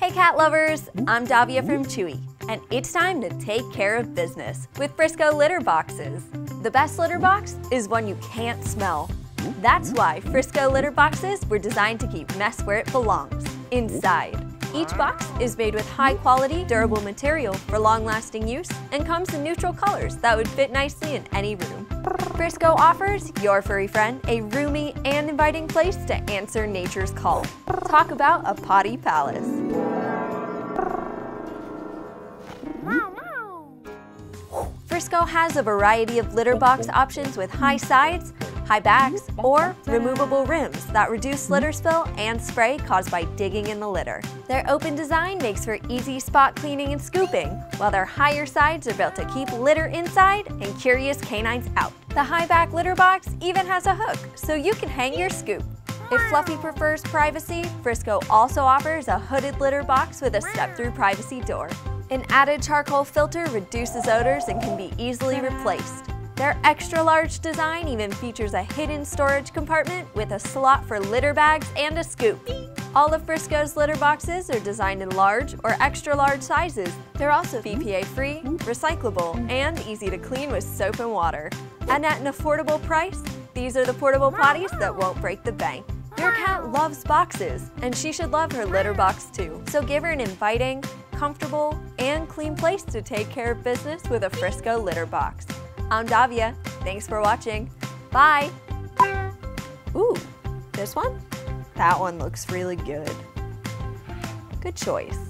Hey cat lovers, I'm Davia from Chewy, and it's time to take care of business with Frisco litter boxes. The best litter box is one you can't smell. That's why Frisco litter boxes were designed to keep mess where it belongs, inside. Each box is made with high quality, durable material for long-lasting use and comes in neutral colors that would fit nicely in any room. Frisco offers your furry friend a roomy and inviting place to answer nature's call. Talk about a potty palace. Frisco has a variety of litter box options with high sides, high backs, or removable rims that reduce litter spill and spray caused by digging in the litter. Their open design makes for easy spot cleaning and scooping, while their higher sides are built to keep litter inside and curious canines out. The high back litter box even has a hook, so you can hang your scoop. If Fluffy prefers privacy, Frisco also offers a hooded litter box with a step-through privacy door. An added charcoal filter reduces odors and can be easily replaced. Their extra-large design even features a hidden storage compartment with a slot for litter bags and a scoop. All of Frisco's litter boxes are designed in large or extra-large sizes. They're also BPA-free, recyclable, and easy to clean with soap and water. And at an affordable price, these are the portable potties that won't break the bank. Your cat loves boxes, and she should love her litter box too. So give her an inviting, comfortable, and clean place to take care of business with a Frisco litter box. I'm Davia. Thanks for watching. Bye. Ooh, this one? That one looks really good. Good choice.